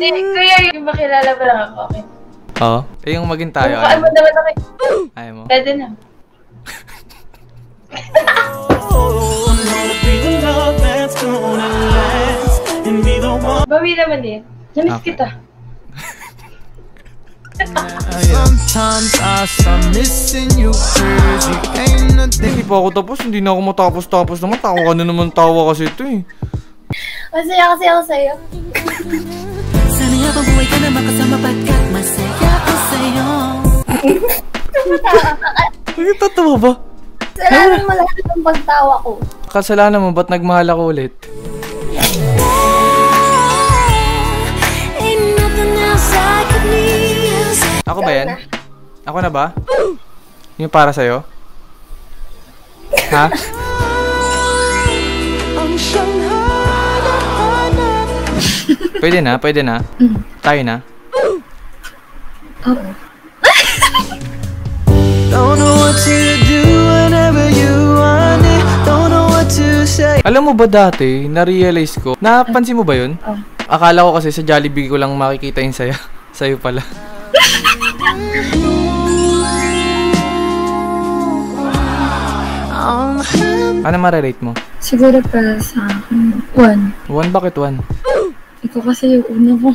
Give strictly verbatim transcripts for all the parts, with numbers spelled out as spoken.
Hindi, kuya, yung makilala ba lang ako? Okay. Oo. Eh, yung maging tayo. Kung kaano naman ako. Ayaw mo? Pwede na. Bawi naman eh. Namiss kita. Hindi pa ako tapos. Hindi na ako matapos-tapos naman. Tawa ka na naman tawa kasi ito eh. Masaya kasi ako sa'yo. Sana'y ako buhay ka na makasama pagkat masaya ako sa'yo. Bakit tatawa ba? Kasalanan mo lahat ang pagtawa ko. Kasalanan mo, ba't nagmahal ako ulit? Ako ba yan? Ako na ba? Yung para sa'yo? Ha? Pwede na? Pwede na? Mm. Tayo na? Oo. Oh. Alam mo ba dati, na-realize ko, napansin mo ba yun? Oh. Akala ko kasi sa Jollibee ko lang makikita yung saya. Sayo pala. Ano ma-relate mo? Siguro para sa akin, one. One? Bakit one? Ikaw kasi yung una mo.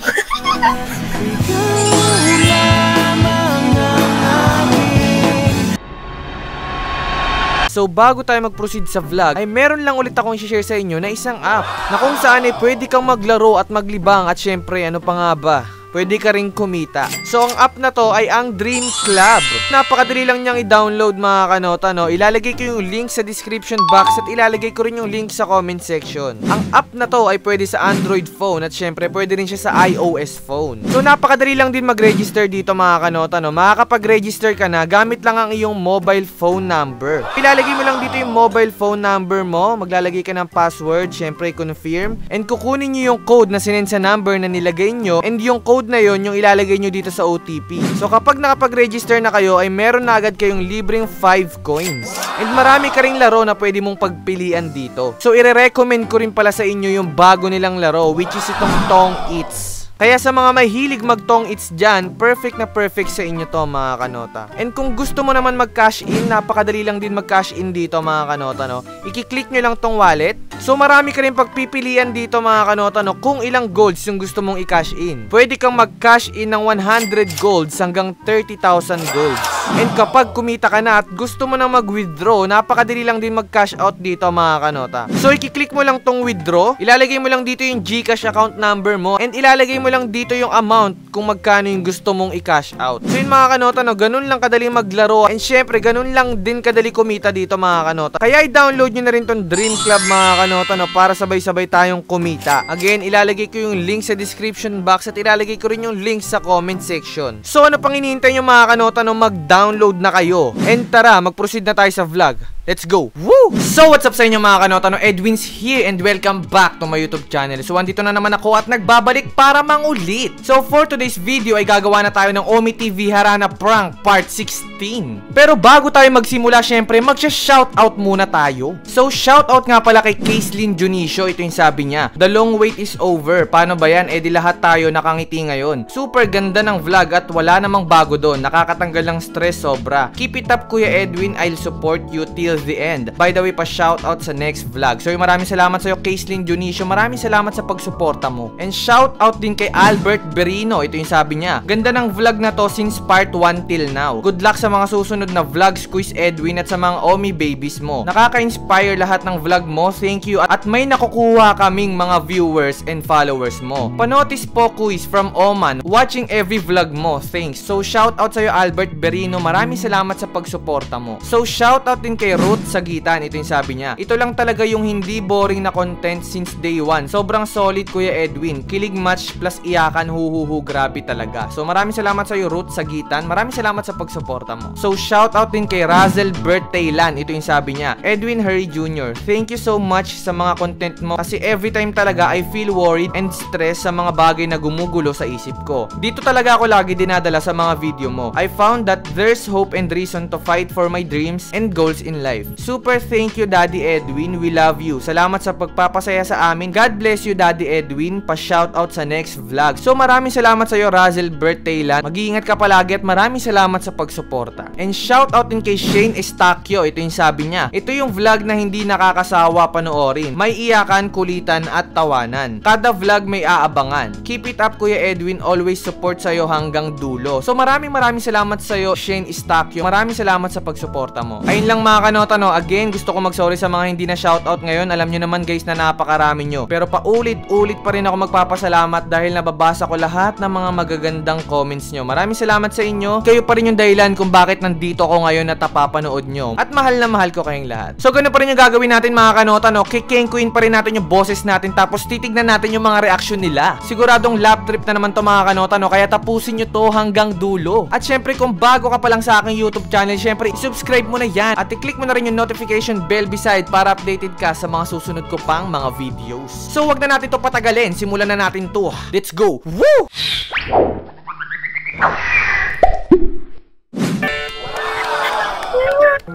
So bago tayo mag-proceed sa vlog, ay meron lang ulit akong i-share sa inyo na isang app na kung saan ay pwede kang maglaro at maglibang at syempre ano pa nga ba, pwede ka rin kumita. So ang app na to ay ang Dream Club. Napakadali lang niyang i-download mga kanota, no? Ilalagay ko yung link sa description box at ilalagay ko rin yung link sa comment section. Ang app na to ay pwede sa Android phone at syempre pwede rin siya sa iOS phone. So napakadali lang din mag-register dito mga kanota, no? Makakapag-register ka na gamit lang ang iyong mobile phone number. Ilalagay mo lang dito yung mobile phone number mo, maglalagay ka ng password, syempre confirm, and kukunin niyo yung code na sinend sa number na nilagay niyo and yung code na na yon yung ilalagay nyo dito sa O T P. So kapag nakapag-register na kayo ay meron na agad kayong libreng five coins. And marami ka ring laro na pwede mong pagpilian dito. So ire-recommend ko rin pala sa inyo yung bago nilang laro which is itong Tong Eats. Kaya sa mga mahilig mag-tong eats dyan, perfect na perfect sa inyo to mga kanota. And kung gusto mo naman mag-cash in, napakadali lang din mag-cash in dito mga kanota, no? Ikiklik nyo lang tong wallet. So marami ka rin pagpipilian dito mga kanota, no? Kung ilang golds yung gusto mong i-cash in. Pwede kang mag-cash in ng one hundred golds hanggang thirty thousand golds. And kapag kumita ka na at gusto mo na mag-withdraw, napakadali lang din mag-cash out dito mga kanota. So ikiklik mo lang tong withdraw, ilalagay mo lang dito yung GCash account number mo, and ilalagay mo mo lang dito yung amount kung magkano yung gusto mong i-cash out. So yun mga kanota, no, ganun lang kadali maglaro and syempre ganun lang din kadali kumita dito mga kanota. Kaya i-download nyo na rin tong Dream Club mga kanota, no, para sabay-sabay tayong kumita. Again, ilalagay ko yung link sa description box at ilalagay ko rin yung link sa comment section. So ano pang hinihintay nyo mga kanota, no, mag-download na kayo. And tara, mag-proceed na tayo sa vlog. Let's go! Woo! So what's up sa inyo mga kanota, no? Edwin's here and welcome back to my YouTube channel. So andito na naman ako at nagbabalik para mangulit. So for today's video ay gagawa na tayo ng Ome T V Harana Prank Part sixteen. Pero bago tayo magsimula, syempre magsha-shoutout muna tayo. So shoutout nga pala kay Caseleen Junisio. Ito yung sabi niya, "The long wait is over." Paano ba yan? Eh di lahat tayo nakangiti ngayon. Super ganda ng vlog at wala namang bago doon. Nakakatanggal ng stress sobra. Keep it up Kuya Edwin, I'll support you till the end. By the way, pa-shoutout sa next vlog. So, maraming salamat sa'yo, Caseleen Junisio. Maraming salamat sa pagsuporta mo. And shoutout din kay Albert Berino. Ito yung sabi niya, "Ganda ng vlog na to since part one till now. Good luck sa mga susunod na vlogs, Quiz Edwin, at sa mga Omi babies mo. Nakaka-inspire lahat ng vlog mo. Thank you. At may nakukuha kaming mga viewers and followers mo. Panotis po, Quiz, from Oman. Watching every vlog mo. Thanks." So, shoutout sa'yo, Albert Berino. Maraming salamat sa pagsuporta mo. So, shoutout din kay Root Sagitan. Ito yung sabi niya, "Ito lang talaga yung hindi boring na content since day one. Sobrang solid Kuya Edwin. Kilig match plus iyakan, huhuhu, grabe talaga." So maraming salamat sa iyo Root Sagitan. Maraming salamat sa pagsuporta mo. So shoutout din kay Razel Birthdayland. Ito yung sabi niya, "Edwin Harry Junior Thank you so much sa mga content mo kasi every time talaga I feel worried and stressed sa mga bagay na gumugulo sa isip ko. Dito talaga ako lagi dinadala sa mga video mo. I found that there There's hope and reason to fight for my dreams and goals in life. Super thank you, Daddy Edwin. We love you. Salamat sa pagpapasaya sa amin. God bless you, Daddy Edwin. Pa-shoutout sa next vlog. So maraming salamat sa iyo, Razel Birthdayland. Mag-iingat ka palagi at maraming salamat sa pagsuporta. And shoutout din kay Shane Eustaquio. Ito yung sabi niya. Ito yung vlog na hindi nakakasawa panoorin. May iyakan, kulitan at tawanan. Kada vlog may aabangan. Keep it up, Kuya Edwin. Always support sa iyo hanggang dulo. So maraming maraming salamat sa iyo, Shane Eustaquio. Maraming salamat sa pagsuporta mo. Ayun lang mga kanota, no. Again, gusto ko mag-sorry sa mga hindi na shoutout ngayon. Alam nyo naman guys na napakarami nyo. Pero paulit-ulit pa rin ako magpapasalamat dahil nababasa ko lahat ng mga magagandang comments nyo. Maraming salamat sa inyo. Kayo pa rin yung dahilan kung bakit nandito ko ngayon at napapanood nyo. At mahal na mahal ko kayong lahat. So ganoon pa rin yung gagawin natin mga kanota, no. Kiking queen pa rin natin yung boses natin. Tapos titignan natin yung mga reaction nila. Siguradong lap trip na naman to mga kanota, no. Kaya tapusin nyo to hanggang dulo. At syempre kung bago ka pa lang sa aking YouTube channel, syempre subscribe mo na yan. At i-click mo na rin yung notification bell beside para updated ka sa mga susunod ko pang mga videos. So wag na natin to patagalin. Simulan na natin to. Let's go! Woo!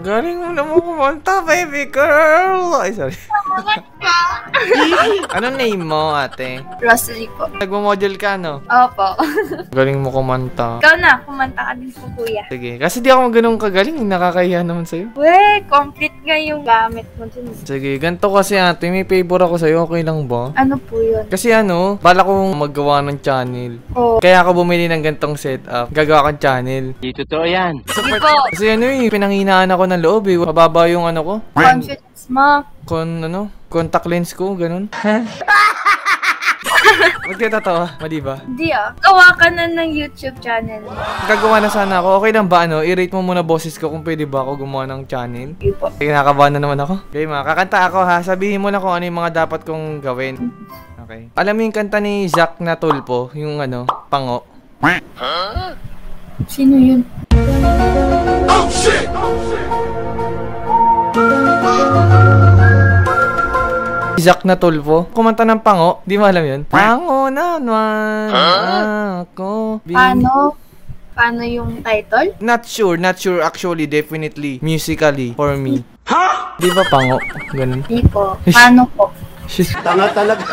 Galing mo na mo kumanta, baby girl! Ay, sorry. Anong name mo, ate? Rosalie po. Nagmo-model ka, no? Opo. Galing mo kumanta. Ikaw na, kumanta ka din po, kuya. Sige. Kasi di ako ganun kagaling. Nakakahiya naman sa'yo. Weh, complete nga yung gamit mo dun. Sige, ganito kasi ate. May favor ako sa'yo. Okay lang ba? Ano po yun? Kasi ano, bala kong maggawa ng channel. Oo. Kaya ako bumili ng gantong setup. Gagawa kang channel. Di totoo yan. Sige po. Kasi ano eh, pinanghinaan ako ng loob eh. Mababa yung ano ko. Confidence mo. Kon ano? Contact lens ko, ganun. Ba't kayo tatawa? Madi ba? Hindi ah. Gawa ka na ng YouTube channel. Gagawa na sana ako. Okay lang ba ano? I-rate mo muna boses ko kung pwede ba ako gumawa ng channel. Hindi po. Kinakabahan na naman ako. Okay ma, kakanta ako ha. Sabihin mo na kung ano yung mga dapat kong gawin. Okay. Alam mo yung kanta ni Jack Natulpo? Yung ano, pango. Huh? Sino yun? Oh shit! Oh shit! Zach Natolpo. Kumanta ng pango. Di mo alam yun? Pango na naman ako. Paano? Paano yung title? Not sure. Not sure actually. Definitely. Musically. For me. Ha? Di ba pango? Ganun. Di po. Paano po? Tanga talaga.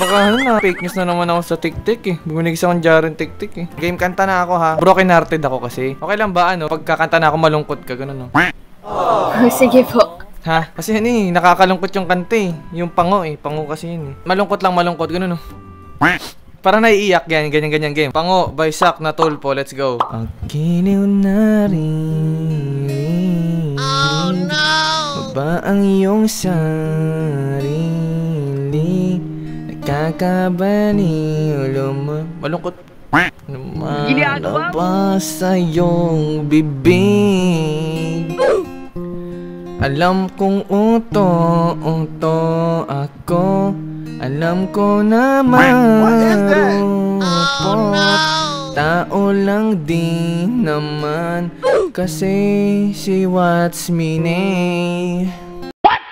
Baka ano na, fake news na naman ako sa tik-tik eh. Bumunigis akong dyaran tik-tik eh. Game, kanta na ako ha. Broken-hearted ako kasi. Okay lang ba ano? Pagkakanta na ako malungkot ka. Ganun no? Oh. Sige po. Ha? Kasi yun eh, nakakalungkot yung kante eh. Yung pango eh, pango kasi yun eh. Malungkot lang malungkot, ganun oh. Parang naiiyak yan, ganyan-ganyan game. Pango by Zach Natolpo, let's go. Ang giliw na rin. Oh no! Ba ang iyong sarili? Nagkakabaliw lumang. Malungkot. Lumalabas sa iyong bibig. Alam kong uto, uto ako. Alam ko na marupo. Oh, no. Tao lang di naman. Kasi si what's meaning. What?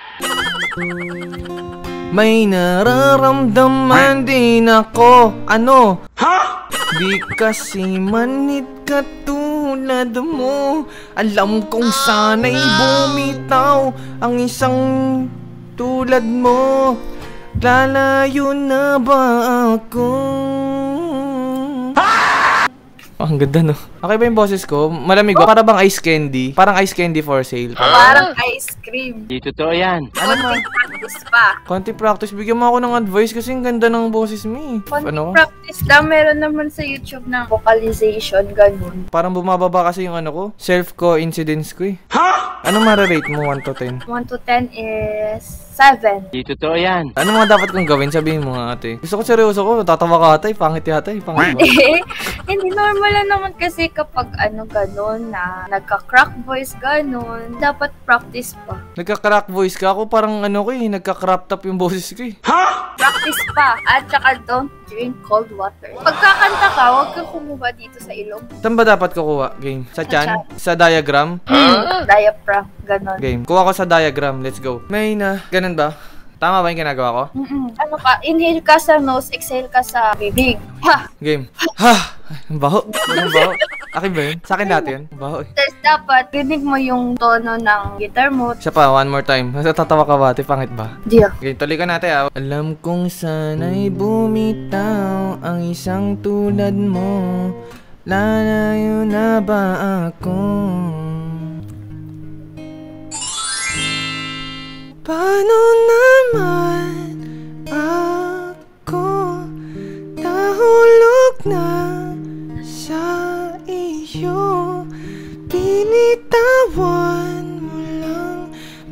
May nararamdaman din ako. Ano? Ha? Di kasi manit ka tulad mo. Alam kong sana'y bumitaw ang isang tulad mo. Lalayo na ba ako? Oh, ang ganda no. Okay ba yung boses ko? Malamig ba? Para bang ice candy? Parang ice candy for sale. Parang ice cream. Di totoo yan. Ano ba? Konting practice pa. Konting practice. Bigyan mo ako ng advice kasi ang ganda ng boses mo eh. Konting practice lang. Meron naman sa YouTube ng vocalization. Ganun. Parang bumababa kasi yung ano ko. Self ko, incidence ko eh. Ha? Anong mararate mo? one to ten? one to ten is... seven. Di totoo yan. Ano mga dapat kong gawin? Sabihin mo nga ate. Gusto ko seryoso ko. Tatawa ka ate. Pangit yata. Pangit ba? Hindi. Normal lang naman kasi kapag ano ganun na nagka-crack voice ganun. Dapat practice pa. Nagka-crack voice ka? Ako parang ano ko eh. Nagka-crop top yung boses ko eh. Ha? Practice pa. At saka don't drink cold water. Pagkakanta ka, huwag kang kumuha dito sa ilong. Saan ba dapat kukuha? Game. Sa chan? Sa diagram? Hmm. Diaphragm. Ganun. Game. Kuha ko sa diagram. Let's go. May na. Ganun ba? Tama ba yung ginagawa ko? Mm-mm. Ano ka? Inhale ka sa nose, exhale ka sa bibig. Ha! Game. Ha! Ang baho. Ang baho. Akin ba yun? Sa akin dati yun? First, dapat rinig mo yung tono ng guitar mo. Isa pa, one more time. Natatawa ka ba? Ate, pangit ba? Hindi ah. Okay, tuloy ka natin ah. Alam kong sana'y bumitaw ang isang tulad mo. Lalayo na ba ako? Paano naman ako nahulog na sa iyo? Pinitawan mo lang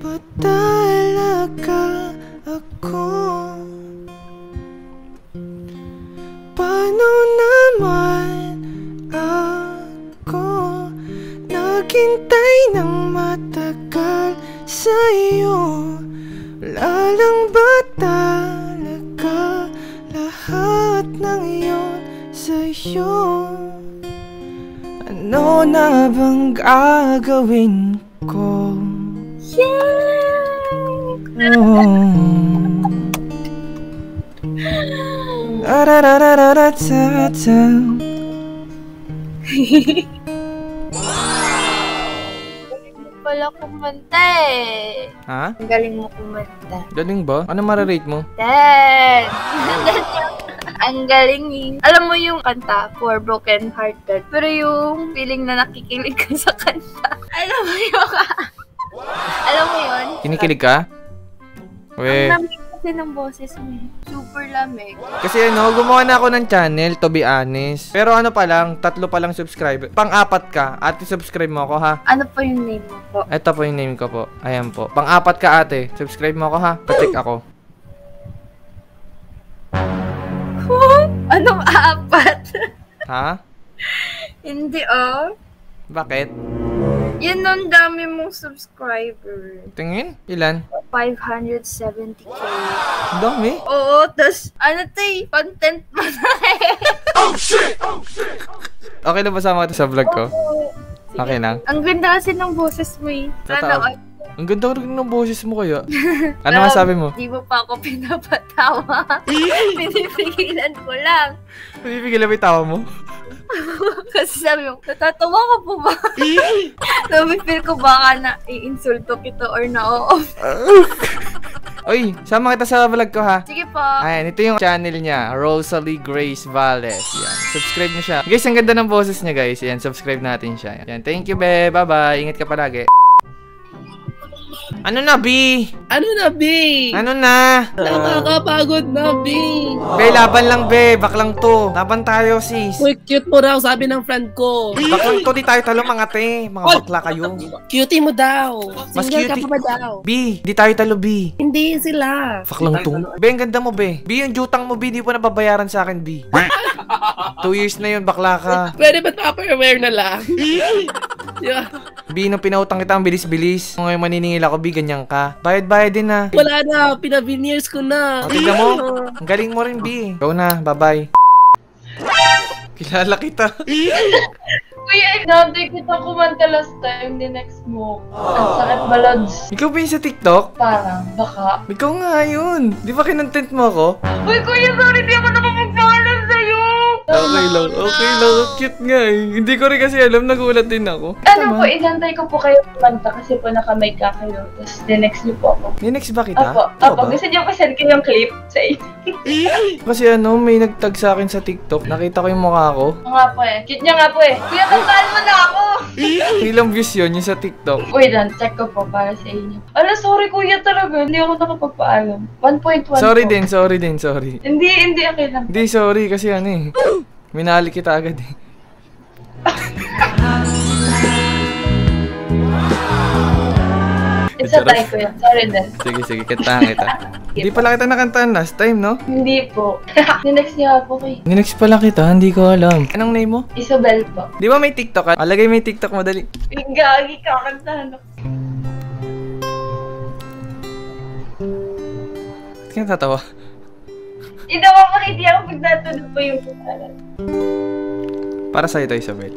ba talaga ako? Paano naman ako naghintay ng matagal sa iyo? Wala lang ba talaga lahat ng iyon sa'yo? Ano na bang gagawin ko? Yeah! Oh. Arararararata. Wala kumanta eh. Ha? Ang galing mo kumanta. Galing ba? Ano mararate mo? ten! Ang galing eh. Alam mo yung kanta, For Broken Hearted. Pero yung feeling na nakikilig ka sa kanta. Alam mo yun ka? Alam mo yun? Kinikilig ka? Wait. Ang lamig kasi ng boses mo. Super lamig. Kasi ano, gumawa na ako ng channel, to be honest. Pero ano pa lang, tatlo pa lang subscribe. Pang-apat ka. Ate, subscribe mo ako ha. Ano po yung name mo po? Ito po yung name ko po. Ayan po. Pang-apat ka ate. Subscribe mo ako ha. Pacheck ako. Anong apat? Ha? Hindi oh. Bakit? Yun ang dami mong subscriber. Tingin? Ilan? five hundred seventy K. Dami? Oo, tas ano tayo, content mo na eh. Oh shit! Oh shit! Okay na ba sama ka sa vlog ko? Oo. Sige. Okay lang? Ang ganda kasi ng boses mo eh. Sana ang ganda rin ng boses mo kaya. Ano masabi mo? Hindi mo pa ako pinapatawa. Pinipigilan ko lang. Pinipigilan mo yung tawa mo? Kasi sabi mo, natatawa ko po ba? Nabifeel ko baka na i-insulto kita or na-o-off. Uy, sama kita sa vlog ko ha. Sige po. Ayan, ito yung channel niya, Rosalie Grace Vallete. Yan, subscribe niyo siya. Guys, ang ganda ng boses niya guys. Yan, subscribe natin siya. Yan, thank you be. Bye-bye. Ingat ka palagi. Ano na, B? Ano na, B? Ano na? Nakakapagod na, B. Be, laban lang, be. Baklang to. Laban tayo, sis. Uy, cute mo daw, sabi ng friend ko. Baklang to, di tayo talo, mga te. Mga oh, bakla kayo. Cutie mo daw. Mas single cutie. Ka pa ba daw? B, di tayo talo, B. Hindi sila. Baklang to. Be, ang ganda mo, be. B, yung jutang mo, B. Di po nababayaran sa akin, B. Two years na yun, bakla ka. Pwede ba't upper-aware na lang? Yeah. B, nung pinautang kita ang bilis-bilis. Ngayon maniningil ako, B, ganyan ka. Bayad-bayad din na. Wala na, pinabineers ko na. Ang tignan mo, ang galing mo rin, B. Go na, bye-bye. Kilala kita. Kuya, nabi kita kumanta last time, the next mo. Ang sakit balads. Ikaw ba yun sa TikTok? Parang, baka. Ikaw nga yun. Di ba kinontent mo ako? Uy, kuya, sorry, di ako nakapagpahalan sa'yo. Okay lang, okay lang. Cute nga eh. Hindi ko rin kasi alam, nagulat din ako. Ano po, inantay ko po kayo kumanta kasi po nakamay ka kayo. Tapos dinext niyo po ako. Dinext ba kita? Apo, apo. Gusto niyo pasend ko yung clip sa inyo. Kasi ano, may nagtag sa akin sa TikTok. Nakita ko yung mukha ko. Nga po eh. Cute niya nga po eh. Kuya, tantaan mo na ako! Ilang views yun yung sa TikTok? Wait lang, check ko po para sa inyo. Ala, sorry kuya talaga. Hindi ako nakapagpaalam. one point one. Sorry din, sorry din, sorry. Hindi, hindi, okay lang. Hindi, sorry kasi ano eh. Minahali kita agad eh. It's a tie ko yan. Sorry din. Sige, sige. Kantahan kita. Hindi pala kita nakantahan last time, no? Hindi po. Ninext niya ako kayo. Ninext pala kita? Hindi ko alam. Anong name mo? Isabelle po. Di ba may TikTok ka? Alagay may TikTok mo, dali. Gagi ka. Kantahan ako. Ba't ka natatawa? Hindi ako makiti ako pag natulog po yung putaran. Para sa'yo ito, Isabel.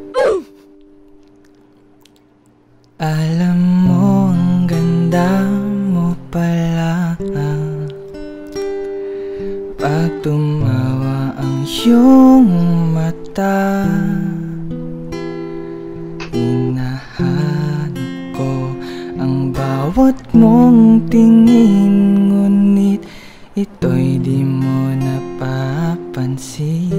Alam mo, ang ganda mo pala. Pag tumawa ang iyong mata, bawat mong tingin, ngunit ito'y di mo napapansin.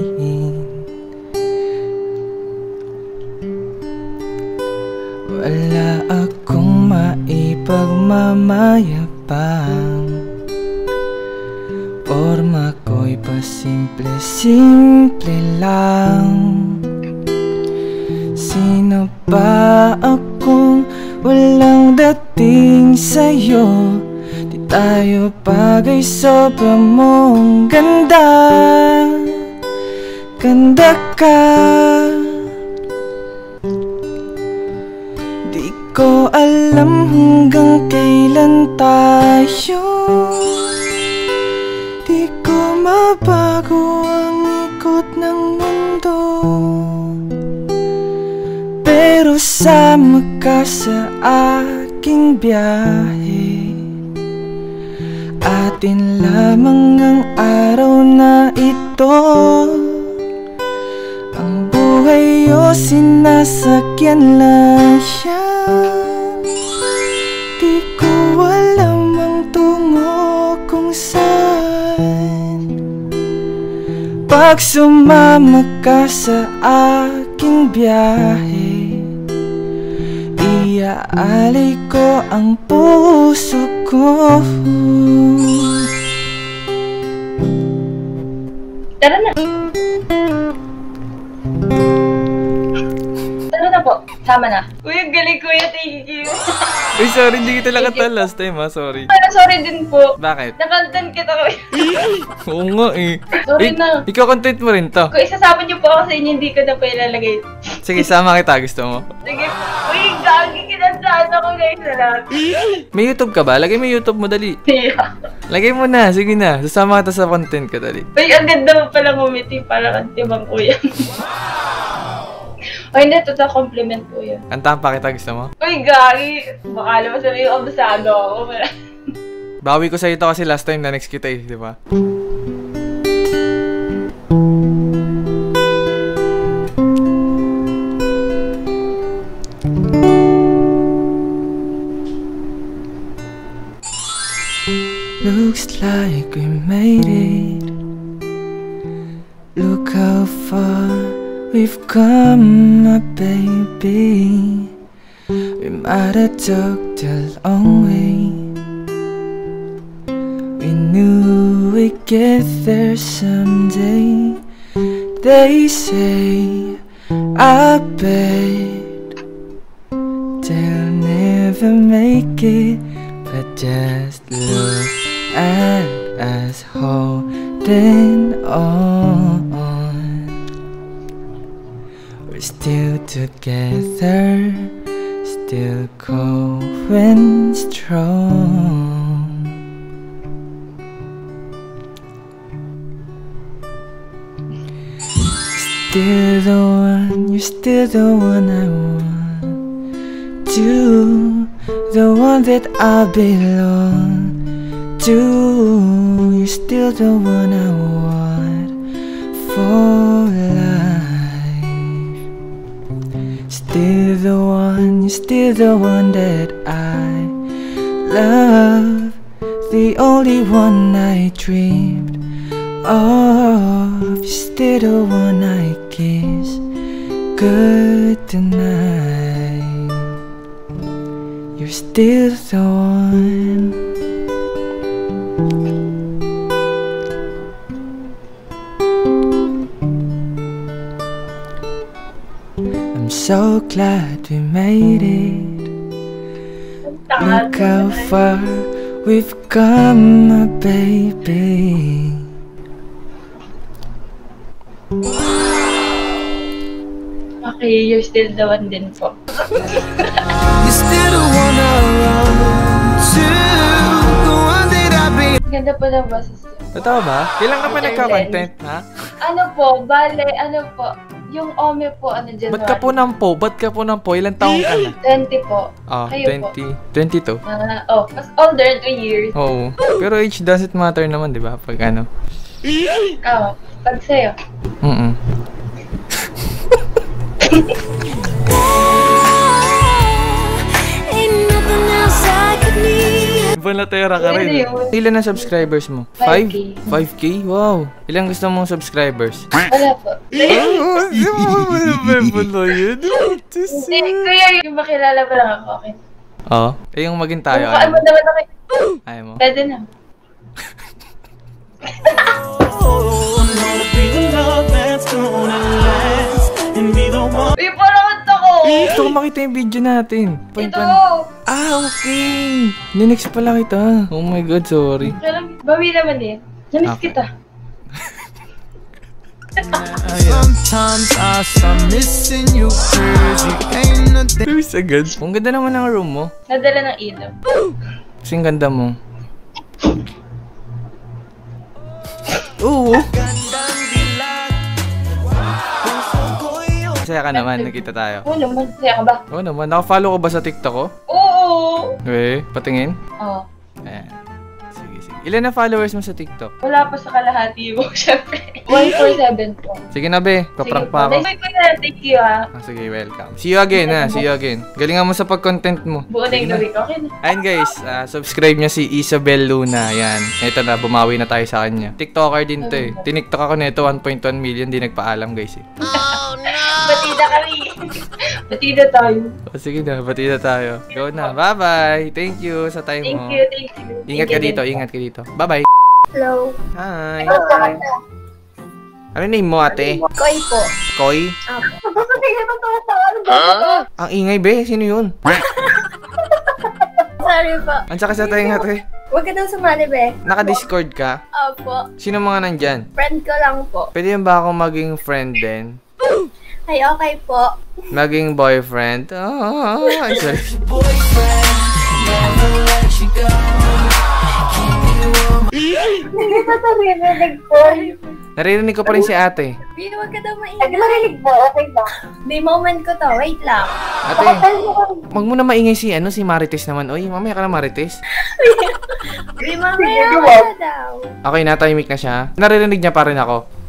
Wala akong maipagmamayapang, porma ko'y pasimple-simple lang. Sino ba akong walang dating sa'yo? Di tayo bagay, sobra mong ganda. Ganda ka. Di ko alam hanggang kailan tayo, di ko mabago ang ikot ng mundo. Pero sama ka sa aking biyahe, atin lamang ang araw na ito. Ang buhay o sinasakyan lang siya, di ko alam ang tungo kung saan. Pag sumama ka sa aking biyahe, iaalay ko ang puso ko. Tara na. Tara na po. Sama na. Kuya, galing kuya. Thank you. Uy, sorry. Hindi kita nakata last time ha. Sorry. Para sorry din po. Bakit? Nakantan kita kuya. Oo nga eh. Sorry eh, na. Ikaw content mo rin to. Kung isasabi niyo po ako sa inyo, hindi ko na pa ilalagay. Sige, sama kita. Gusto mo? Sige. Uy, gagi kinantaan ako guys na lahat. May YouTube ka ba? Lagay mo YouTube mo, dali. Yeah. Lagay mo na. Sige na. Sasama kita sa content ka, dali. Uy, ang ganda mo pala ngumiti para kang timang kuya. O hindi, totoo compliment ko yun. Kantaan pa kita, gusto mo? Uy, gari! Baka naman sabihin yung abusado ako. Bawi ko sa'yo ito kasi last time na next kita eh, di ba? Looks like we made it. Look how far we've come, my baby. We might have talked a long way. We knew we'd get there someday. They say, I bet they'll never make it, but just look at us holding on. Still together, still going strong. Still the one, you're still the one I want to, the one that I belong to. You're still the one I want for life. Still the one, you're still the one that I love, the only one I dreamed of. You're still the one I kiss goodnight. You're still the one. So glad we made it. Look how far we've come, my baby. Okay, you're still the one din po. You're still the one I want to, the one that I've been. Ganda po ng boses niyo. Totoo ba? Kailan ka pa nagka-content, ha? Ano po, bale, ano po? Yung Ome po, ano, January. Ba't ka po ng po? Ba't ka po ng po? Ilan taong ka na? twenty po. Ah, twenty. twenty-two? Ah, oh. Mas older, three years. Oo. Pero age doesn't matter naman, di ba? Pag ano? Oo. Pag sa'yo. Mm-mm. Ain't nothing else I could need. Bonatera ka rin. Ilan na subscribers mo? five K. five K? Wow. Ilan gusto mong subscribers? Wala po. Hindi mo mabibolo yun. Hindi, kuya, yung makilala mo lang ako. Oo. Eh, yung maging tayo. Ano mo naman ako. Ayaw mo? Pwede na. Uy, parang ako! Gusto ko makita yung video natin. Ito! Ah, okay! Ninext pala kita. Oh my God, sorry. Bawi naman din. Namiss kita. Namiss agad. Ang ganda naman ng room mo. Nadala ng inom. Kasi ang ganda mo. Oo! Masaya ka naman, nakita tayo. Oo naman, masaya ka ba? Oo naman, nakafollow ka ba sa TikTok ko? Oo! Okay, patingin? Oo. Ayan. Sige, sige. Ilan na followers mo sa TikTok? Wala pa sa kalahati mo, syempre. one forty-seven po. Sige na, be. Paprank pa ako. Thank you, ha. Sige, welcome. See you again, ha. See you again. Galingan mo sa pag-content mo. Buo na yung gawin ko. Okay na. Ayan, guys. Subscribe niya si Isabelle Luna. Ayan. Ito na, bumawi na tayo sa kanya. TikToker din to, eh. Tiniktok ako na ito, one point one million. Di nagpaalam, guys, eh. Oh, no! Batida kami. Batida tayo. O, sige na, batida tayo. Go na. Bye-bye. Thank you sa time mo. Thank you, thank you. Ingat ka dito, ingat ka dito. Bye-bye. Hello. Hi. Hi. Ano name mo, ate? Koy po. Koy? Ako. Ang ingay, be. Sino yun? Sorry po. Ansa ka sa tayong ate? Huwag ka daw sumali, be. Naka-discord ka? Opo. Sino mga nandyan? Friend ko lang po. Pwede yun ba ako maging friend din? Ay, okay po. Maging boyfriend? Oh, I'm sorry. Hindi ko ito narinig po. Narinig ko pa rin si ate. Hindi, huwag ka daw maingay. Narinig mo, okay ba? May moment ko to, wait lang. Ate, huwag mo na maingay si ano, si Marites naman. Uy, mamaya ka na, Marites. Uy, mamaya ka daw. Okay, natimik na siya. Narinig niya pa rin ako.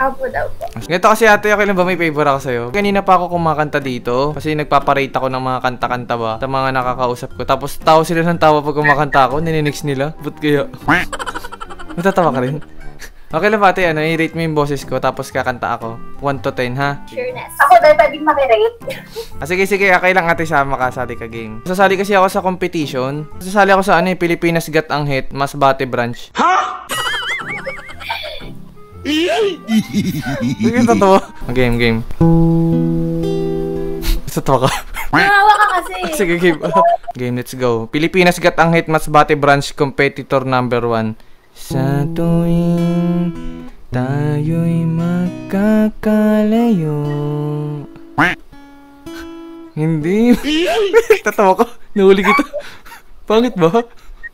Apo daw po. Ganito kasi ate, okay lang ba may favor ako sa'yo? Kanina pa ako kumakanta dito kasi nagpaparate ako ng mga kanta-kanta ba sa mga nakakausap ko. Tapos tao sila ng tawa pag kumakanta ako, nininix nila. But kaya? Matatawa ka rin? Okay lang ba ate, ano, i-rate mo yung boses ko tapos kakanta ako. one to ten ha? Sureness. Ako dahil pwedeng makirate. Ah sige sige, okay lang ate, sama ka, sali ka game. Sasali kasi ako sa competition. Sasali ako sa ano, Pilipinas Got ang Hit, Masbate branch. Ha? Sige, tatawa. Game, game. Tatawa ka. Nakawa ka kasi. Sige, game. Game, let's go. Pilipinas Got ang Hit, Masbate branch, competitor number one. Sa tuwing tayo'y magkakalayo. Hindi. Tatawa ka. Nahuli kita. Pangit ba?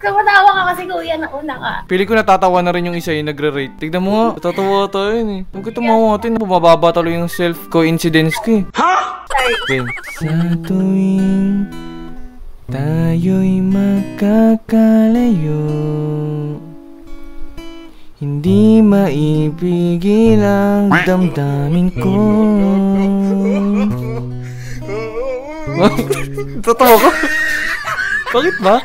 Tumatawa ka kasi kuya na una ka. Pili ko natatawa na rin yung isa yung nagre-rate. Tignan mo nga, tatawa tayo yun eh. Huwag ka tumawa natin, bumababa talo yung self-coincidence ko eh. Ha? Sorry. Sa tuwing tayo'y magkakalayo, hindi maipigil ang damdamin ko. Tatawa ka? Bakit ba?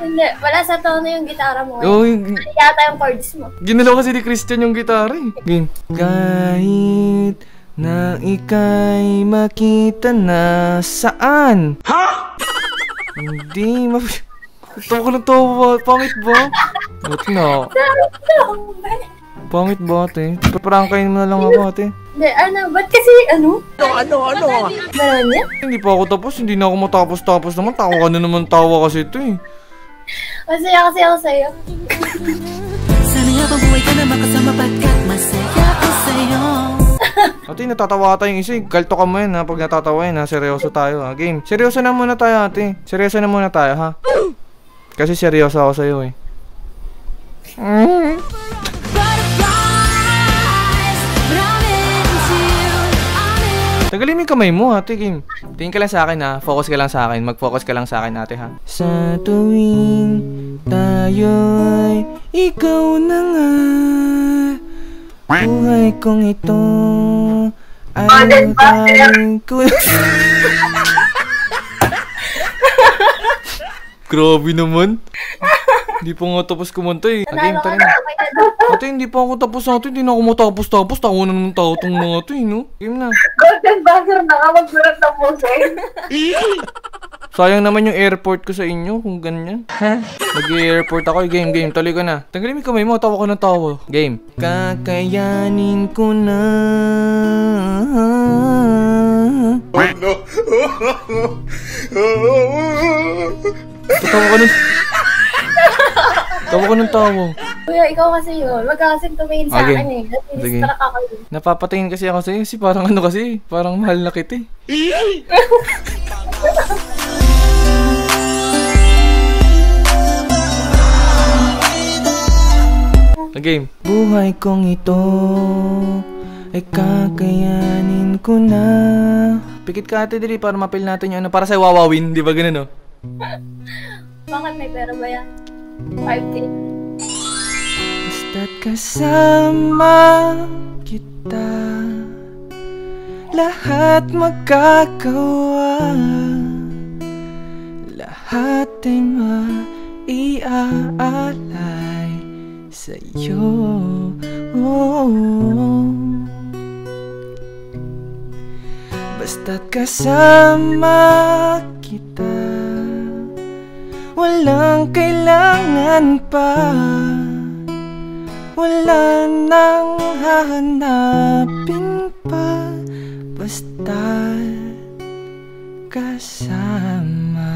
Hindi, wala sa tono yung gitara mo. Oo, yung... yata yung chords mo. Ginalaw kasi ni Christian yung gitara eh. Game. Kahit na ika'y makita na saan. Ha? Hindi ma... Tawa ko lang tawa. Pangit ba? Ba't na? Pangit ba ate? Paprangkain mo na lang ako ate. Hindi, ano? Ba't kasi ano? Ano, ano, ano? Meron niya? Hindi pa ako tapos. Hindi na ako matapos-tapos naman. Tawa ka na naman tawa kasi ito eh. Masaya kasi ako sa'yo. Sana'y habang buhay ka na makasama pagkat masaya ko sa'yo. Ate, natatawa ka tayong isa. Galto ka mo yan ha. Pag natatawa yan ha. Seryoso tayo ha. Game. Seryoso na muna tayo ate. Seryoso na muna tayo ha. Kasi seryoso ako sa'yo eh. Mm. Tagalin mo yung kamay mo, ate, game. Tingin ka lang sa akin, ha. Focus ka lang sa akin. Mag-focus ka lang sa akin, ate, ha. Sa tuwing tayo'y ikaw na nga, buhay kong ito ay nakaling ko. Grabe naman. Hindi pa nga tapos kumanta eh. Again, tayo. Ate, hindi pa ako tapos natin. Hindi na ako matapos-tapos. Tawa na ng tao tong mga to eh, no? Game na. Golden buzzer na ka. Magsulat na po, sir. Sayang naman yung airport ko sa inyo kung ganyan. Nag-airport ako. Game, game. Tuloy ka na. Tanggalin yung kamay mo. Tawa ka na tawa. Game. Kakayanin ko na. Oh no. Tawa ka na. Tawa ko ng tawa. Kuya, ikaw kasi yun. Wag ka kasing tumingin sa akin eh. Kasi distract ako yun. Napapatingin kasi ako sa'yo. Kasi parang ano kasi. Parang mahal na kita eh. Game. Buhay kong ito ay kakayanin ko na. Pikit ka ate dili para mapil natin yung ano. Para sa'yo wawawin. Di ba ganun o? Bakit may pera ba yan? five K. Basta't kasama kita, lahat magkakawa, lahat ay maiaalay sa'yo. Basta't kasama kita, walang kailangan pa, wala nang hahanapin pa, basta kasama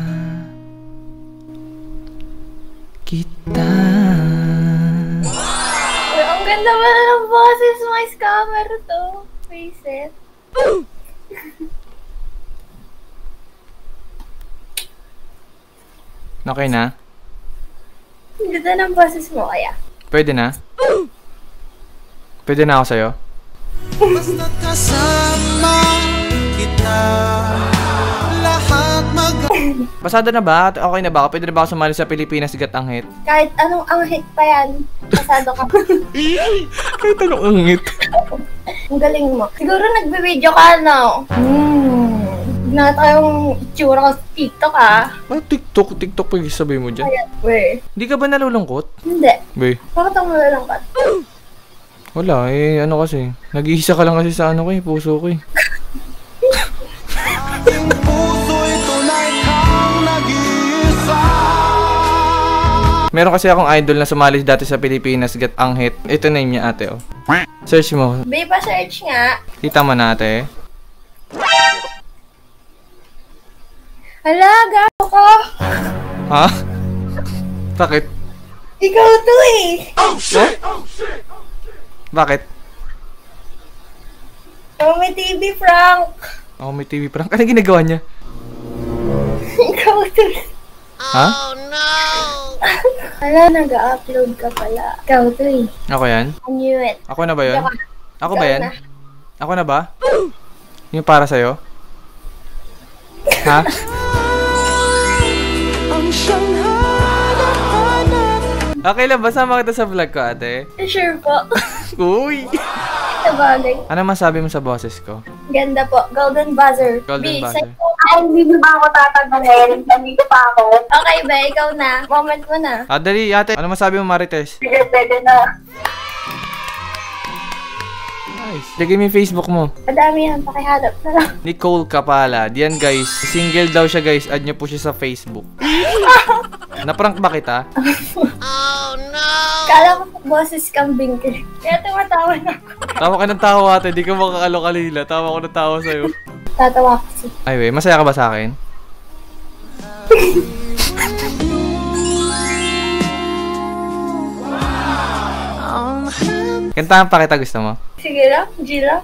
kita. Well, ang ganda ba na ng boses mo, scammer to, face it. Okay na? Ganda ng boses mo kaya. Pwede na? Pwede na ako sa'yo? Basta't kasama kita, lahat mag... Pasada na ba? Okay na ba? Pwede na ba ako sumali sa Pilipinas Got Anghit? Kahit anong anghit pa yan, pasado ka. Kahit anong anghit? Ang galing mo. Siguro nagbe-video ka, no? Hmm... na tayong itsura ko sa TikTok, ah. Ay, TikTok? TikTok pa yung sabi mo dyan? Ayan, we. Hindi ka ba nalulungkot? Hindi. We. Bakit ako nalulungkot? Wala, eh, ano kasi. Nag-iisa ka lang kasi sa ano ko eh, puso ko eh. Meron kasi akong idol na sumali dati sa Pilipinas Got Anghit. Ito name niya ate, oh. Search mo. Babe, pa-search nga. Kita mo na ate, eh. Hala, gago ko! Ha? Bakit? Ikaw to eh! Oh shit! Oh shit! Bakit? Ome T V prank! Ome T V prank? Anong ginagawa niya? Ikaw to eh! Ha? Oh no! Hala, nag-upload ka pala. Ikaw to eh. Ako yan? I knew it. Ako na ba yun? Ako ba yan? Ako na ba? Yung para sa'yo? Ha? Okay lang, basta makita sa vlog ko, ate. Sure po. Uy! Sabagay. Ano masabi mo sa boses ko? Ganda po. Golden buzzer. Golden B, buzzer. Ay, hindi mo ba ako tatagahin? Nandito pa ako. Okay ba? Ikaw na. Moment mo na. Ah, dali, ate. Ano masabi mo, Marites? Sige, pwede na. Nice. Lagay mo yung Facebook mo. Madami yan. Pakihalap na lang. Nicole Kapala. Diyan, guys. Single daw siya, guys. Add niyo po siya sa Facebook. Naprank ba kita? Oh no! Kala ko boses kambing ka. Kaya tumatawa na ako. Tawa ka ng tawa ate, di ka makakalokalila. Tawa ko ng tawa sa'yo. Tatawa kasi. Ay we, masaya ka ba sa akin? Kantaan pa kita, gusto mo? Sige lang, G lang.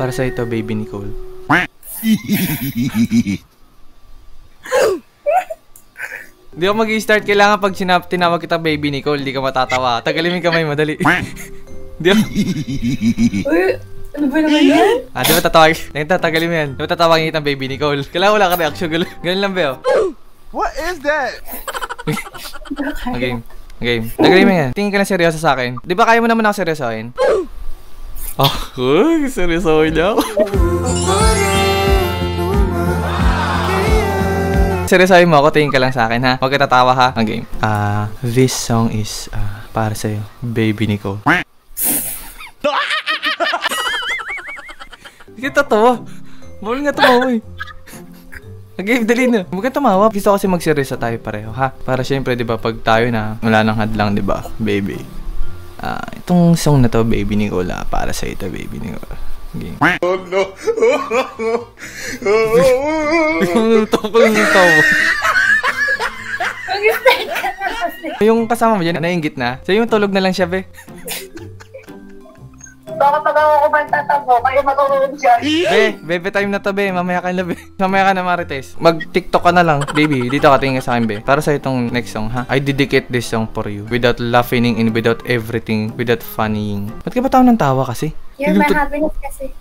Para sa ito, baby Nicole. Hindi ako mag-i-start. Kailangan pag sinap, tinawag kita baby Nicole, hindi ka matatawa. Tagalin yung kamay mo, dali. Hindi ako. Uy, ano ba naman yan? Ah, di ba tatawag? Tagalin mo yan. Di ba tatawagin kitang baby Nicole? Kailangan wala ka reaction. Ganun lang ba? What is that? Okay. Okay. Tagalin mo yan. Tingin ka na seryoso sa akin. Di ba kaya mo naman ako seryosohin? Ako? Seryosohin niya ako. Seryosohin mo ako, tingin ka lang sa akin ha. Huwag katatawa ha. Ang game. Ah, uh, this song is uh, para sa'yo, baby Nicole. Hindi totoo. Bawal nga tumawa eh. Game, dali na. Huwag kang tumawa. Gusto kasi mag-seryosa tayo pareho ha. Para syempre, di ba, pag tayo na wala nang hadlang, di ba, baby. Ah, uh, itong song na to, baby Nicole, ah, para sa'yo ito, baby Nicole. Game. Oh no! Yung kasama mo dyan, nainggit na. So yung tulog na lang siya, be. Baka pag ako kumantatago, kayo matulog siya. Be, bebe time na to, be. Mamaya ka na, be. Mamaya ka na, Marites. Mag-tiktok ka na lang, baby. Dito ka, tingin ka sa akin, be. Para sa itong next song, ha? I dedicate this song for you. Without laughing and without everything, without funnying. Ba't ka ba tao ng tawa kasi? You're my happiness kasi.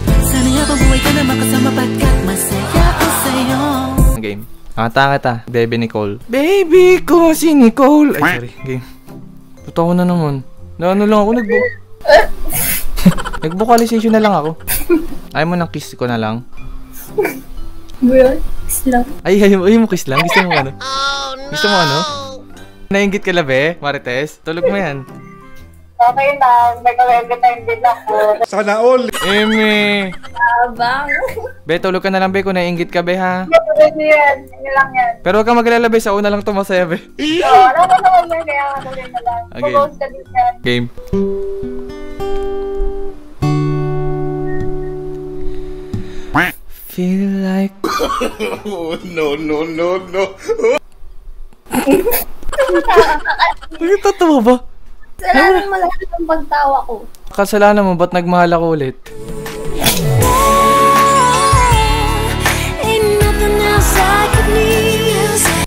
Sana'y mabuhay ka na makasama pagkat masaya ko sa'yo. Game. Nakata kita, baby Nicole. Baby ko si Nicole. Ay, sorry. Game. Totoo na naman. Ano lang ako, nagbo... Nag-vocalization na lang ako. Ayaw mo ng kiss ko na lang. Bro, kiss lang. Ay, ayaw, ayaw mo kiss lang? Gusto mo ano? Oh, no! Gusto mo ano? Nainggit ka labi, Marites? Tulog mo yan. Okay na. May kawebe time din ako. Sana all! Eme! Abang! Be, tulog ka na lang, be. Kung nainggit ka, be, ha? Hindi yan. Hindi lang yan. Pero huwag kang maglala, be. Sa una lang tumasaya, be. Oo, alam mo naman, be. Kaya matuloy na lang. Pag-close na din yan. Game. Feel like... Oh, no, no, no, no. Bakit tatawa ba? Kasalanan mo lang ang pagtawa ko. Kasalanan mo, ba't nagmahal ako ulit?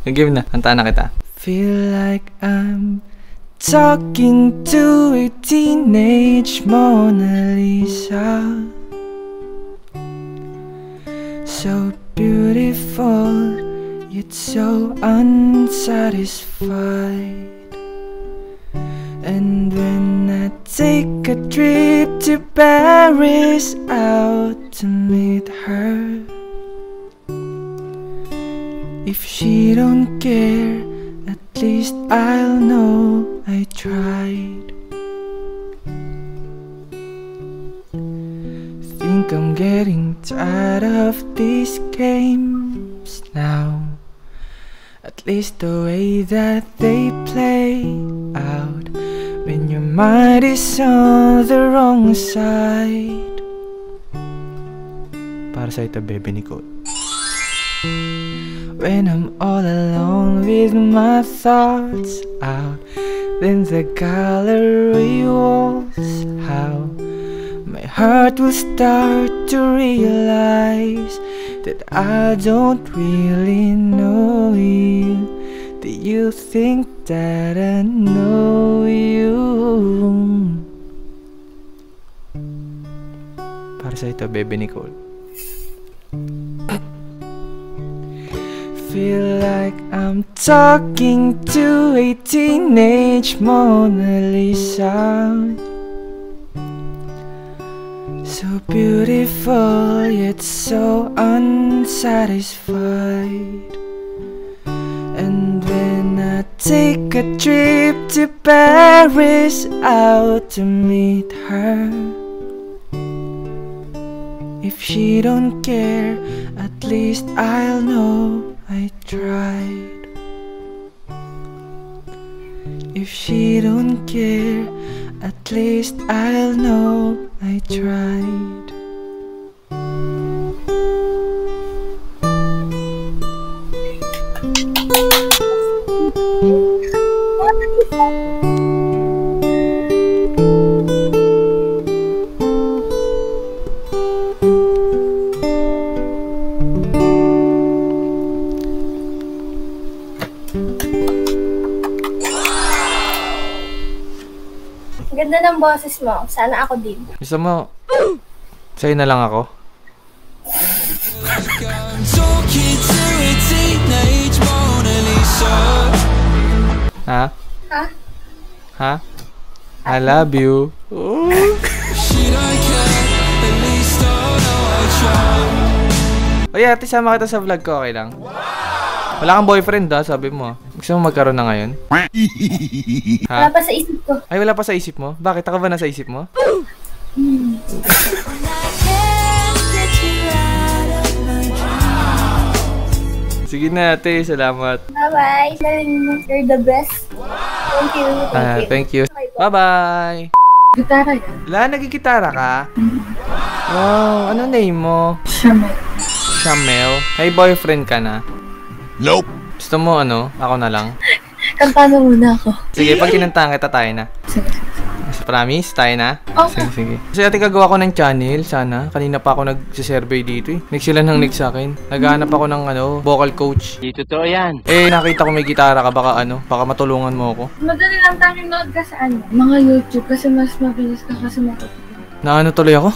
Nag-give na, kantaan na kita. Feel like I'm talking to a teenage Mona Lisa. So beautiful, yet so unsatisfied. And when I take a trip to Paris, out to meet her. If she don't care, at least I'll know I tried. Think I'm getting tired of these games now. At least the way that they play out when your mind is on the wrong side. Para sa ito, baby Nicole. When I'm all alone with my thoughts out, then the gallery walls how my heart will start to realize that I don't really know you. That you think that I know you. Para sa ito, baby Nicole. Feel like I'm talking to a teenage Mona Lisa. So beautiful, yet so unsatisfied. And when I take a trip to Paris, out to meet her. If she don't care, at least I'll know I tried. If she don't care, at least I'll know I tried. Ganda ng boses mo. Sana ako din. Gusto mo, sa'yo na lang ako. Ha? Ha? Ha? I love you. Oye, ate, sama kita sa vlog ko, okay lang? Wow! Wala kang boyfriend ha, sabi mo. Gusto mo magkaroon na ngayon? Wala pa sa isip ko. Ay, wala pa sa isip mo? Bakit? Ako ba nasa isip mo? Hmm. Sige na, ate, salamat. Bye-bye. You're the best. Thank you. Thank ah, you. Thank you. Bye-bye. Gitara yan. La, nagigitara ka? Wow, ano name mo? Shamel. Shamel? May boyfriend ka na? Nope. Gusto mo ano? Ako na lang? Kantahan muna ako. Sige, pag kinantahan kita, tayo na. Sige. Promise, tayo na? Okay. Sige, sige. Kasi ate, gagawa ko ng channel, sana. Kanina pa ako nagsisurvey dito eh. Nag sila nang nag sakin. Naghahanap ako ng ano, vocal coach. Di totoo yan. Eh, nakita ko may gitara ka, baka ano, baka matulungan mo ako. Madali lang tayong nood ka sa ano, mga YouTube, kasi mas mabilis ka kasi matutunan. Naano tuloy ako?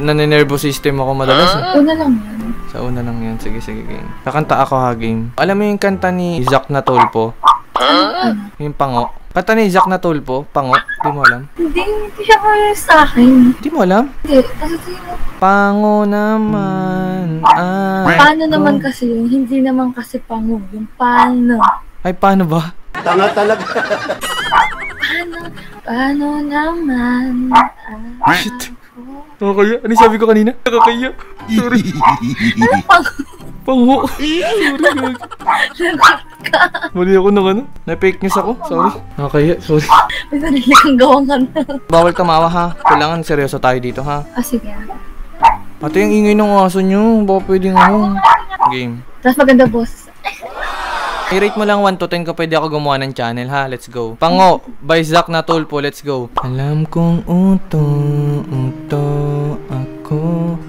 Naninervo system ako madalas. Huh? Una lang yan. Sa una lang yan. Sige, sige, game. Kakanta ako ha, game. Alam mo yung kanta ni Jack Natulpo? Huh? Yung pango. Kanta ni Zach Natulpo, pango. Di mo alam? Hindi, hindi siya kayo sa akin. Di mo alam? Hindi, kasi sino? Pango naman. Ah, paano ako naman kasi yung hindi naman kasi pango. Yung paano. Ay, paano ba? Tanga talaga. Paano, paano naman. Ah, shit. Nakakaya. Ano sabi ko kanina? Nakakaya. Sorry. Ano pang... Pango. Sorry. Mali ako ng ano. Na-fake news ako. Sorry. Nakakaya. Sorry. May sarili kang gawang ka na. Bawal tumawa ha. Kailangan seryoso tayo dito ha. Ah, sige. Ate, yung ingay ng aso nyo. Baka pwedeng ano. Game. Tapos maganda boss. I-rate mo lang one to ten ka, pwede ako gumawa ng channel ha, let's go. Pango, by Zach Natolpo, let's go. Alam kong uto, uto ako.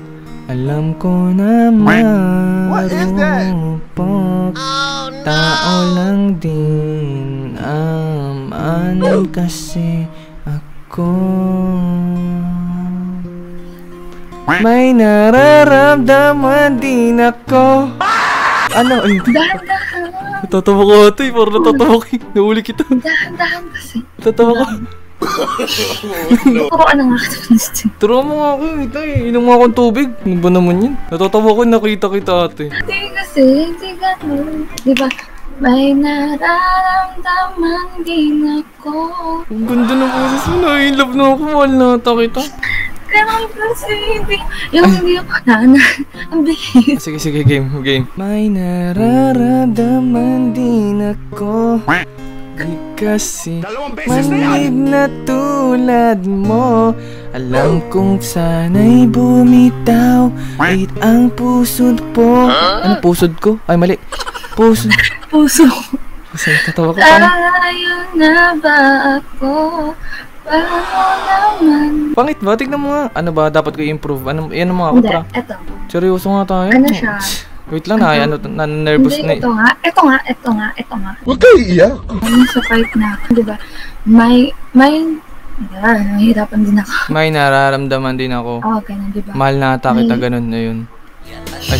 Alam ko na marupok. Tao lang din ang ano kasi ako. May nararamdaman din ako. Ano? Dahan-dahan. Natatawa ko ito eh, parang natatawa ko eh. Nauli kita. Dahan-dahan kasi. Natatawa ko. Puro ka na nga katapos. Turo mo nga ako ito eh. Inom nga akong tubig. Ano ba naman yun? Natatawa ko, nakita kita ate. Hindi kasi, hindi ganun. Diba? May nararamdaman din ako. Ang ganda ng boses mo. Nai-love na ako. Mahal na ata kita. Ganun kasi hindi. Yung hindi ako nana. Ang bihis. Sige, sige. Game. Game. May nararamdaman din ako. Di kasi manib na tulad mo. Alam kong sana'y bumitaw. Wait ang pusod po. Ano pusod ko? Ay mali. Pusod. Puso. Kasi tatawa ko pa. Ayaw na ba ako? Pangit ba? Tignan mo nga. Ano ba? Dapat ko i-improve. Ano, yan ang mga kapra. Hindi, eto. Seryoso nga tayo. Ano siya? Wait lang na. Ay, ano, na-nervous na. Hindi, ito nga. Ito nga, ito nga, ito nga. Huwag kayo iiyak. Ano sa part na, diba? May, may, nahihirapan din ako. May nararamdaman din ako. Oo, ganun, diba? Mahal na ata kita, ganun na yun. Ay.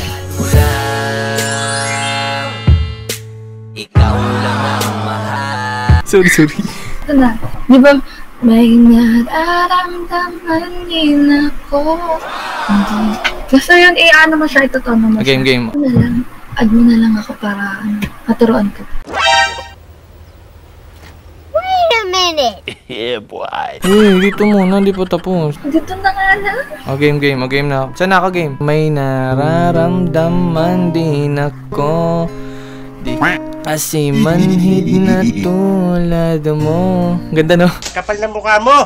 Ikaw lang ang mahal. Sorry, sorry. Ito na. Diba? May nararamdaman din ako. Hindi. Gusto yun, eh, ano mo siya, ito tono mo siya. Game, game. Ano lang, add mo na lang ako para, ano, maturoan ko. Wait a minute! Yeah, boy. Hey, dito muna, hindi pa tapos. Dito na nga na. O, game, game, o, game na. Sana ako, game. May nararamdaman din ako. Di... Kasi manhid na tulad mo. Ganda no? Kapal na mukha mo!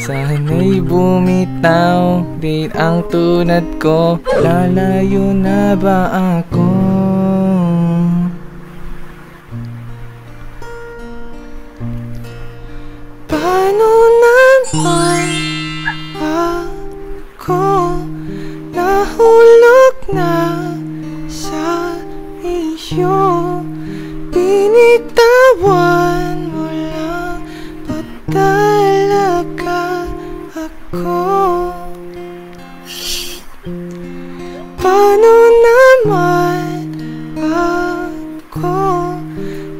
Sana'y bumitaw din ang tunad ko. Lalayo na ba ako? Paano naman ako nahulog na sa iyo? Binitawan mo lang ba talaga ako? Paano naman ako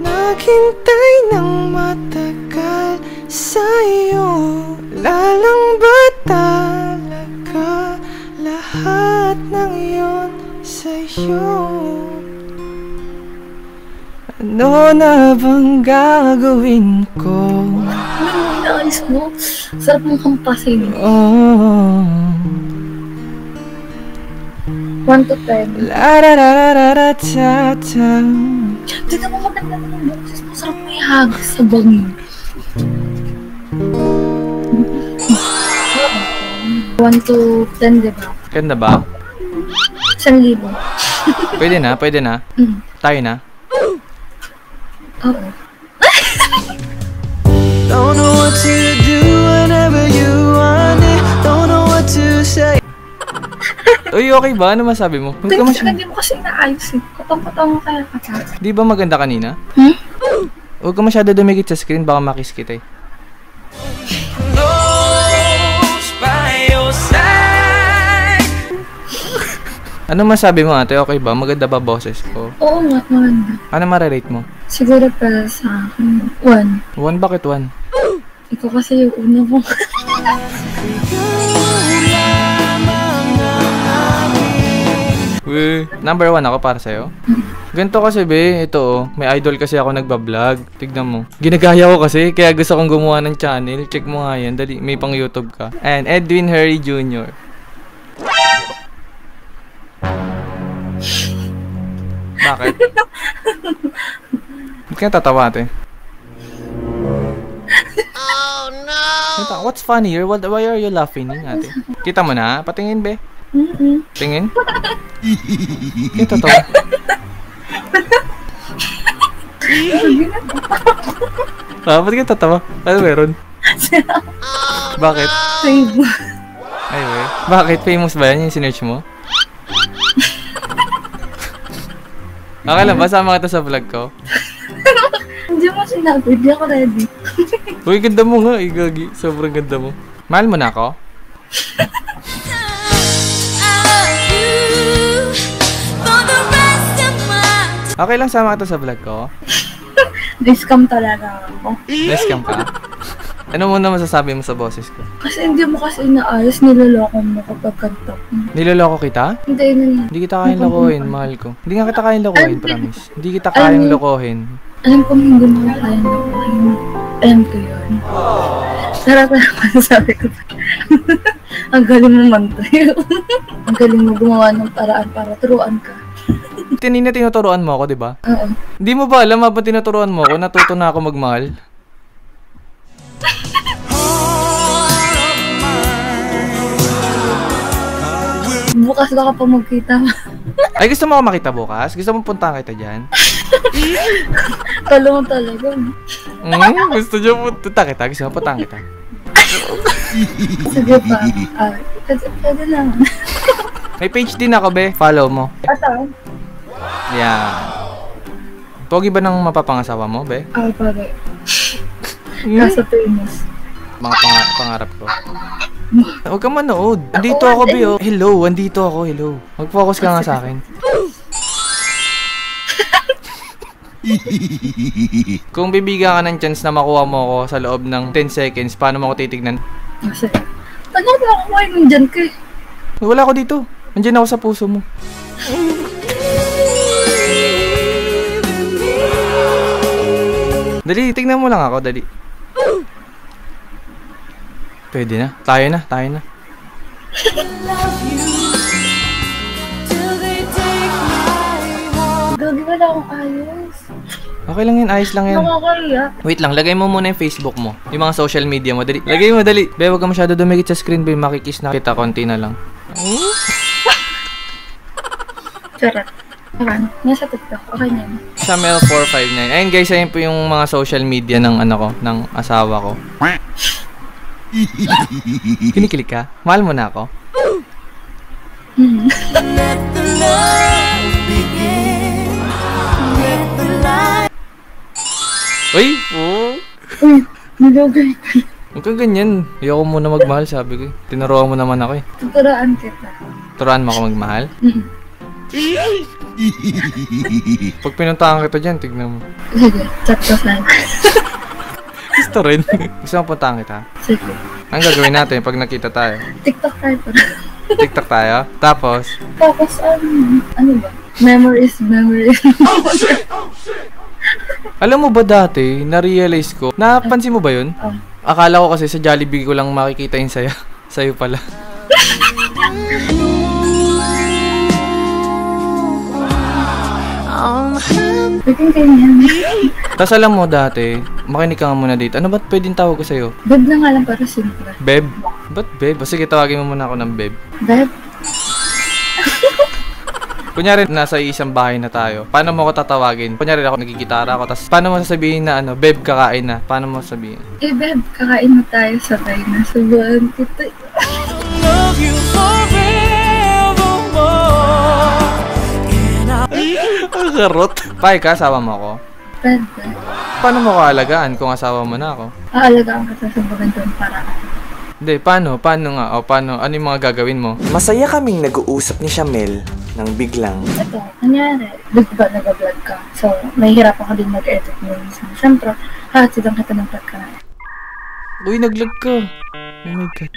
naghintay ng matagal sa'yo? Lalang ba talaga lahat ng iyon sa'yo? sa'yo. Ano na bang gagawin ko? Ano na ayos mo? Sarap mong kampasin. Oh. One to ten. La-ra-ra-ra-ra-ta-ta. Dito mo maganda mo ng boses mo. Sarap mo ihagis sa bangin. One to ten, di ba? Ganda ba? San libo. Pwede na, pwede na. Mm. Tayo na. Uh oh. Don't know what to do whenever you want it. Don't know what to say. Uy, okay ba? Ano masabi mo? Huwag ka masyadong... Hindi mo kasi inaayos eh. Kutong-kutong kaya ka. Di ba maganda kanina? Hmm? Huwag ka masyado dumikit sa screen. Baka makiss kita eh. Ano masabi mo ate? Okay ba? Maganda ba boses ko? Oo nga, maganda. Ano ma-relate mo? Siguro para sa akin, one. One? Bakit one? Ikaw kasi yung una mo. Weh, number one ako para sa'yo. Ganito kasi be, ito oh. May idol kasi ako nagbablog. Tignan mo. Ginagaya ko kasi, kaya gusto kong gumawa ng channel. Check mo nga yan, dali. May pang YouTube ka. And Edwin Harry Junior Bakit? Ba't kaya tatawa ate? Oh no! What's funny? Why are you laughing ate? Kita mo na? Patingin be? Mm-mm. Tingin? Kaya tatawa? Ah, ba't kaya tatawa? Ano meron? Bakit? Ay we. Bakit? Famous ba yan yung sinerch mo? Akala ba sama kita sa vlog ko? Hindi mo sinabi, hindi ako ready. Uy, ganda mo nga, igagi. Sobrang ganda mo. Mahal mo na ako? Okay lang sama kita sa vlog ko? Discam talaga ako. Discam ka? Ano muna masasabi mo sa boses ko? Kasi hindi mo kasi inaayos, niloloko mo kapag kanta. Niloloko kita? Hindi, hindi. Hindi kita kayang lokohin, mahal ko. Hindi nga kita kayang lokohin, promise. Hindi kita kayang lokohin. Alam ko hindi mo kayang lokohin. Alam ko yun. Sarap na naman sabi ko. Ang galing mo mantayo. Ang galing mo gumawa ng paraan para turuan ka. Tinina tinuturuan mo ako, di ba? Oo. Hindi mo ba alam habang tinuturuan mo ako, natuto na ako magmahal? Bukas baka pa magkita. Ay, gusto mo ako makita bukas? Gusto mo puntahan kita dyan? Talong talaga. Mm, gusto niyo punta kita? Gusto mo puntahan kita? Sige pa. Ah, pwede lang. May page din ako, be. Follow mo. Ato? Yeah. Pogi ba ng mapapangasawa mo, be? Ah, pare. Nasa famous. Mga pang pangarap ko. Huwag kang manood. Andito ako, Bio. Hello, andito ako. Hello. Mag-focus ka nga sa akin. Kung bibigyan ka ng chance na makuha mo ako sa loob ng ten seconds, paano mo ako titignan? Kasi, ano ba ako kumain? Nandyan ka eh. Wala ako dito. Nandyan ako sa puso mo. Dali, tignan mo lang ako. Dali. Pwede na. Tayo na, tayo na. Gagi, wala akong ayos. Okay lang yan, ayos lang yan. Nakakaya. Wait lang, lagay mo muna yung Facebook mo. Yung mga social media mo, dali. Lagay mo, dali. Be, huwag ka masyado dumikit sa screen, be. Makikiss na kita, konti na lang. Charot. Ayan, nasa TikTok. Okay na yun. Camel four five nine. Ayun guys, ayun po yung mga social media ng ano ko, ng asawa ko. Kinikilig ka? Mahal mo na ako? Uy! Oh! Uy! Nilagay ka. Huwag kang ganyan. Ayoko muna magmahal, sabi ko. Tinuruan mo naman ako eh. Tuturaan kita. Tuturaan mo ako magmahal? Mm. Pag pinuntaan kita dyan, tignan mo. Sige, chat ko lang. Gusto rin. Gusto mo puntaan kita? Sige. Ang gagawin natin pag nakita tayo? TikTok tayo po. TikTok tayo. Tapos? Tapos, um, ano ba? Memories, memories. Oh, shit! Oh, shit! Alam mo ba dati, na-realize ko, napansin mo ba yun? Oh. Akala ko kasi sa Jollibee ko lang makikita yun sa'yo. Sa'yo pala. Tapos alam mo dati, makinig ka nga muna dito. Ano ba't pwedeng tawag ko sa'yo? Beb na nga lang para simple. Beb? Ba't Beb? Sige, tawagin mo muna ako ng Beb. Beb? Kunyari, nasa isang bahay na tayo. Paano mo ako tatawagin? Kunyari ako, nagigitara ako. Tapos, paano mo sasabihin na, ano, Beb, kakain na? Paano mo sabihin? Eh, Beb, kakain mo tayo sabay na. Subuhan kita. Ang garot. Pai ka, asawa mo ako? Pwede. Paano mo ako alagaan kung asawa mo na ako? Aalagaan ka sa subuhan doon para ako. Hindi, paano? Paano nga? O, paano? Ano yung mga gagawin mo? Masaya kaming nag-uusap ni Shamel nang biglang. Ito, nangyari. Bigla nag-vlog ka. So, nahihirap ako din mag-edit mo. Siyempre, hatid lang kita ng pagkain. Uy, nag-vlog ka. Oh my God.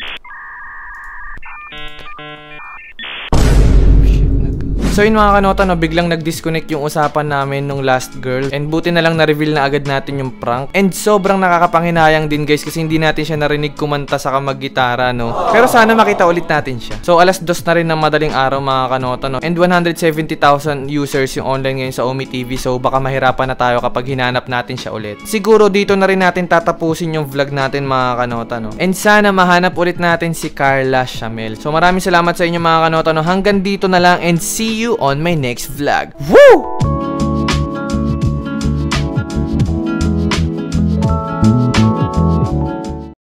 So yun mga kanota, no, biglang nag-disconnect yung usapan namin nung last girl. And buti na lang na-reveal na agad natin yung prank. And sobrang nakakapanghinayang din guys kasi hindi natin siya narinig kumanta sa kamag-gitara, no. Pero sana makita ulit natin siya. So alas dos na rin ng madaling araw mga kanota, no. And one hundred seventy thousand users yung online ngayon sa Ome T V. So baka mahirapan na tayo kapag hinanap natin siya ulit. Siguro dito na rin natin tatapusin yung vlog natin mga kanota, no. And sana mahanap ulit natin si Carla Shamel. So maraming salamat sa inyo mga kanota, no. Hanggang dito na lang and see you on my next vlog. Woo!